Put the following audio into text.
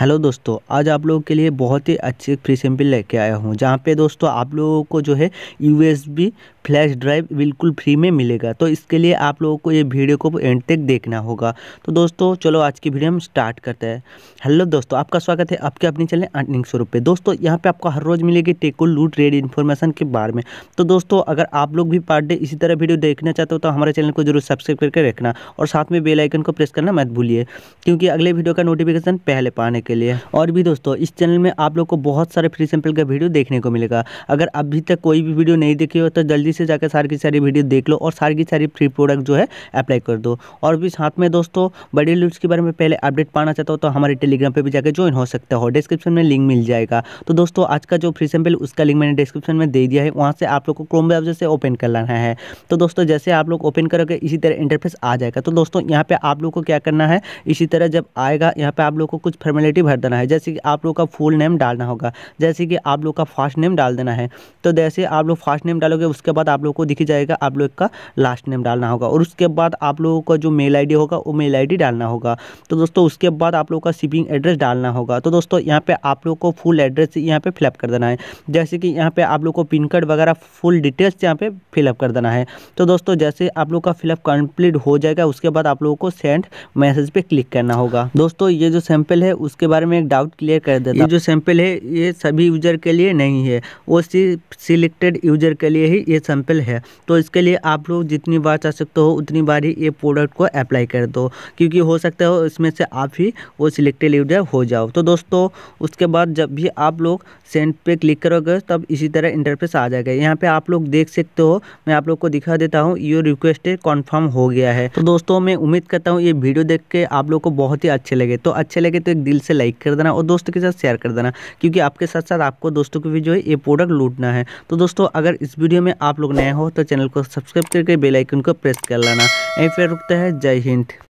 Hello दोस्तों, आज आप लोगों के लिए बहुत ही अच्छी फ्री सैंपल लेके आया हूँ, जहाँ पे दोस्तों आप लोगों को जो है USB फ्लैश ड्राइव बिल्कुल फ्री में मिलेगा। तो इसके लिए आप लोगों को ये वीडियो को एंड तक देखना होगा। तो दोस्तों चलो आज की वीडियो हम स्टार्ट करते हैं। हेलो दोस्तों, आपका स्वागत है आपके अपनी चैनल अर्निंग शुरू पे। दोस्तों यहाँ पे आपको हर रोज़ मिलेगी टेको लूट रेड इन्फॉर्मेशन के बारे में। तो दोस्तों अगर आप लोग भी पार्ट डे इसी तरह वीडियो देखना चाहते हो तो हमारे चैनल को जरूर सब्सक्राइब करके रखना और साथ में बेल आइकन को प्रेस करना मत भूलिए, क्योंकि अगले वीडियो का नोटिफिकेशन पहले पाने के लिए। और भी दोस्तों इस चैनल में आप लोग को बहुत सारे फ्री सैंपल का वीडियो देखने को मिलेगा। अगर अभी तक कोई भी वीडियो नहीं देखी हो तो जल्दी से जाकर सारी की सारी वीडियो देख लो और सारी की सारी फ्री प्रोडक्ट जो है अप्लाई कर दो। और भी साथ में दोस्तों बड़े लूट्स के बारे में पहले अपडेट पाना चाहता हो तो हमारे टेलीग्राम पे भी जाकर ज्वाइन हो सकता हो, डिस्क्रिप्शन में लिंक मिल जाएगा। तो दोस्तों आज का जो फ्री सैंपल उसका लिंक मैंने डिस्क्रिप्शन में दे दिया है, वहाँ से आप लोग को क्रोम ब्राउजर से ओपन कर लाना है। तो दोस्तों जैसे आप लोग ओपन करोगे इसी तरह इंटरफेस आ जाएगा। तो दोस्तों यहाँ पर आप लोग को क्या करना है, इसी तरह जब आएगा यहाँ पर आप लोग को कुछ फॉर्मेलिटी भर देना है, जैसे कि आप लोग का फुल नेम डालना होगा, जैसे कि आप लोग का फर्स्ट नेम डाल देना है। तो जैसे आप लोग फर्स्ट नेम डालोगे उसके बाद आप लोग को दिख जाएगा आप लोग का लास्ट नेम डालना होगा, और उसके बाद आप लोगों का जो मेल आईडी होगा वो मेल आईडी डालना होगा। तो दोस्तों उसके बाद आप लोग का शिपिंग एड्रेस डालना होगा। तो दोस्तों यहाँ पे आप लोग को फुल एड्रेस यहाँ पे फिलअप कर देना है, जैसे कि यहाँ पे आप लोग को पिन कोड वगैरह फुल डिटेल्स यहाँ पे फिलअप कर देना है। तो दोस्तों जैसे आप लोग का फिलअप कंप्लीट हो जाएगा उसके बाद आप लोगों को सेंड मैसेज पे क्लिक करना होगा। दोस्तों ये जो सैंपल है उसके बारे में एक डाउट क्लियर कर देता हूं, ये जो सैंपल है ये सभी यूजर के लिए नहीं है, वो सिर्फ सिलेक्टेड यूजर के लिए ही ये सैंपल है। तो इसके लिए आप लोग जितनी बार चाह सकते हो उतनी बार ही ये प्रोडक्ट को अप्लाई कर दो, क्योंकि हो सकता हो इसमें से आप ही वो सिलेक्टेड यूजर हो जाओ। तो दोस्तों उसके बाद जब भी आप लोग सेंड पे क्लिक करोगे तब इसी तरह इंटरफेस आ जाएगा। यहाँ पे आप लोग देख सकते हो, मैं आप लोग को दिखा देता हूँ, ये रिक्वेस्ट कन्फर्म हो गया है। तो दोस्तों मैं उम्मीद करता हूँ ये वीडियो देख के आप लोग को बहुत ही अच्छे लगे। तो अच्छे लगे तो दिल से लाइक कर देना और दोस्तों के साथ शेयर कर देना, क्योंकि आपके साथ साथ आपको दोस्तों को भी जो है ये प्रोडक्ट लूटना है। तो दोस्तों अगर इस वीडियो में आप लोग नए हो तो चैनल को सब्सक्राइब करके बेल आइकन को प्रेस कर लेना। यहीं पर रुकता है। जय हिंद।